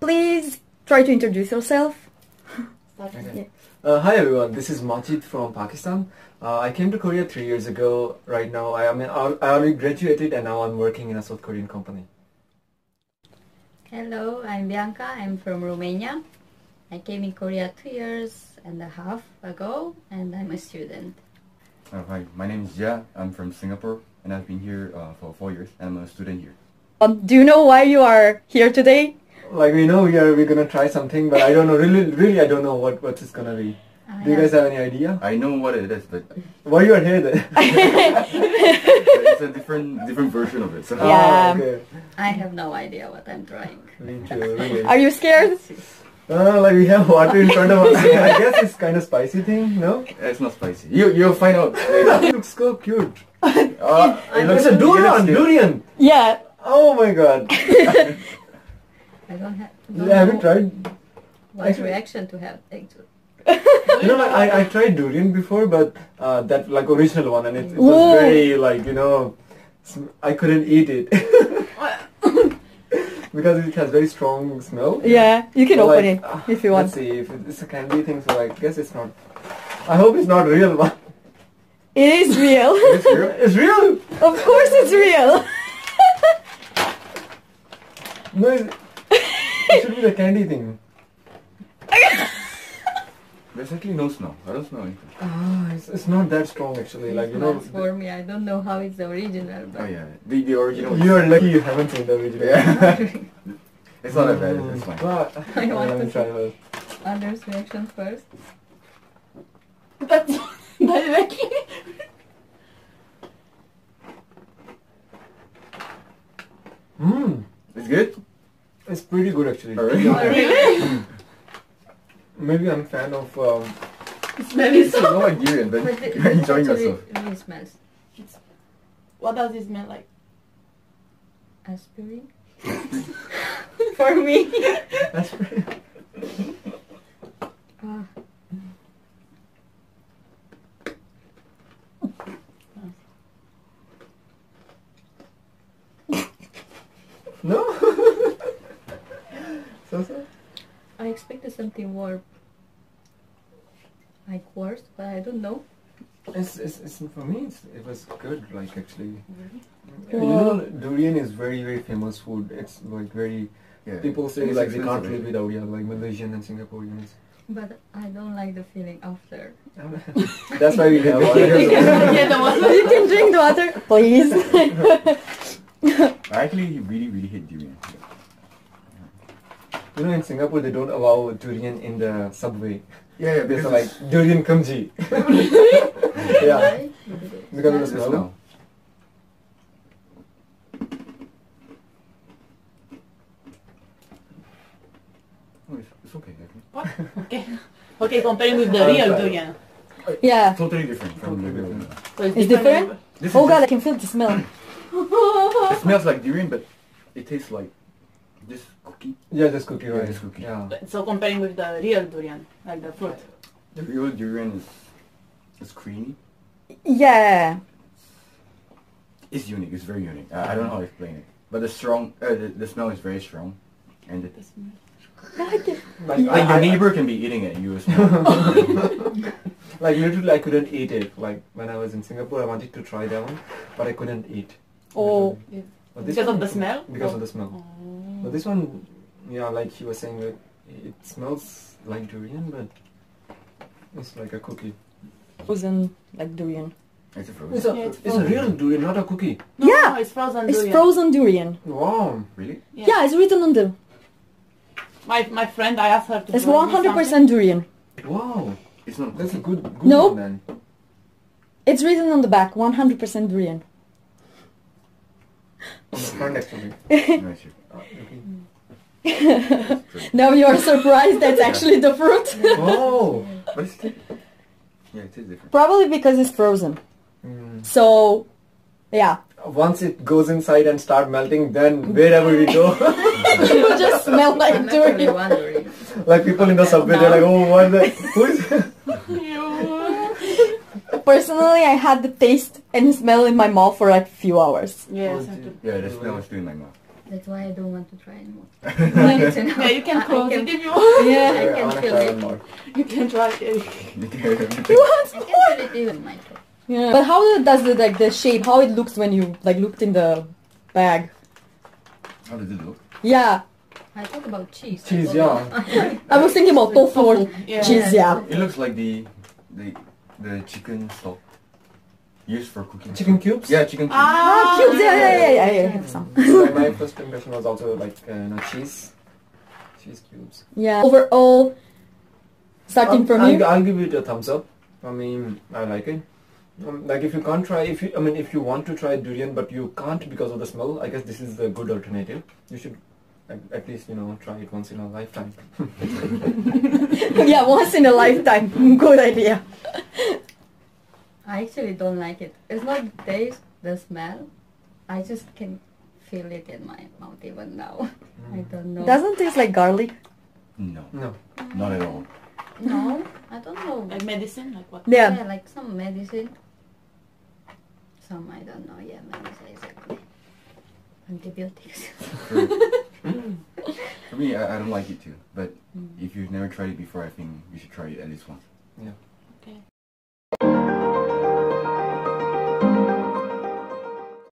Please try to introduce yourself. Okay. Yeah. Hi everyone, this is Majid from Pakistan. I came to Korea 3 years ago. Right now I already graduated and now I'm working in a South Korean company. Hello, I'm Bianca. I'm from Romania. I came in Korea 2.5 years ago and I'm a student. Hi, my name is Jia. I'm from Singapore and I've been here for 4 years and I'm a student here. Do you know why you are here today? Like we know we're gonna try something, but I don't know really I don't know what it's gonna be. Do you guys have any idea? I know what it is, but why you are here then? It's a different version of it. So. Yeah, oh, okay. I have no idea what I'm trying. Me too. Really. Are you scared? Like we have water in front of us. I guess it's kind of spicy thing, no? It's not spicy. You'll find out. It looks so cute. It's a durian. Yeah. Oh my god. I don't have. Have you tried? What reaction to have? Actually. You know, like, I tried durian before, but that like original one, and it was very like, you know, I couldn't eat it because it has very strong smell. Yeah, you can open it if you want. Let's see if it's a candy thing. So I guess it's not. I hope it's not real one. It is real. It's real. It's real. Of course, it's real. No, it should be the candy thing. There's actually no snow. I don't know anything. Ah, it's not that strong actually. Like you know. For me, I don't know how it's the original. But oh yeah, the original. You are lucky you haven't seen the original. Yeah. It's not that bad. It's fine. I want to try first. Others' reaction first. That's not lucky. It's good. It's pretty good actually. Really? Maybe I'm a fan of. It smells so like durian, but you're enjoying yourself. It really smells. What does it smell like? Aspirin. For me. Aspirin. No. So. I expected something warm, like worse, but I don't know. It's for me. It was good, like actually. Really? You know, durian is very famous food. It's like very. Yeah. People say it's like they can't live without. Yeah, like Malaysian and Singaporeans. But I don't like the feeling after. That's why we have water. You can drink the water, please. I actually really hate durian. You know, in Singapore they don't allow durian in the subway. Yeah, there's like durian kumji. Yeah, because of the smell. Oh, it's okay. What? Okay, comparing with the real durian. Yeah. Totally different. It's different. Oh god, I can feel the smell. It smells like durian, but it tastes like. Just cookie? Yeah, just cookie, right? Yeah, just cookie. Yeah. So comparing with the real durian, like the fruit? The real durian is creamy. Yeah. It's unique, it's very unique. I don't know how to explain it. But the smell is very strong. And the smell. Like your neighbor can be eating it, you smell. Like literally I couldn't eat it. Like when I was in Singapore I wanted to try that one, but I couldn't eat. Oh. Yeah. Because of the smell? Because of the smell. But this one, yeah, like he was saying, like, it smells like durian, but it's like a cookie. Frozen, like durian. It's a frozen. It's a real durian, not a cookie. No, yeah, no, it's frozen durian. It's frozen durian. Wow, really? Yeah, it's written on the. My friend, I asked her to. It's 100% durian. Wow, it's not. That's a good one then. It's written on the back, 100% durian. On the front actually. Okay. Now you are surprised that's actually the fruit. Oh, but it's different. Yeah, it is different. Probably because it's frozen. So, yeah. Once it goes inside and start melting, then wherever we go, you just smell like durian. Like people in the subway, they're like, "Oh, what the? Who is?" Personally, I had the taste and smell in my mouth for like a few hours. Yeah, the smell was still in my mouth. That's why I don't want to try anymore. Yeah, you can close it if you want. Yeah, I can feel it. More. You can try it. You want more? I can feel it even myself. Yeah. But how does the like the shape? How it looks when you like looked in the bag? How does it look? Yeah. I thought about cheese. Cheese, yeah. I was thinking about tofu or cheese, yeah. It looks like the chicken stock used for cooking. Chicken cubes? Yeah, chicken cubes. Ah, cubes, yeah. I have some. My first impression was also like cheese cubes. Yeah. Overall, starting from you, I'll give it a thumbs up. I mean, I like it. Like if you can't try, if you want to try durian but you can't because of the smell, I guess this is a good alternative. You should at least, you know, try it once in a lifetime. Yeah, once in a lifetime. Good idea. I actually don't like it. It's not the taste, the smell. I just can feel it in my mouth even now. I don't know. Doesn't it taste like garlic? No. No. Not at all. No, I don't know. Like medicine? Like what? Yeah, like some medicine. Some, I don't know, yeah, medicine exactly. Antibiotics. For me, I don't like it too. But if you've never tried it before, I think you should try it at least once. Yeah. Okay.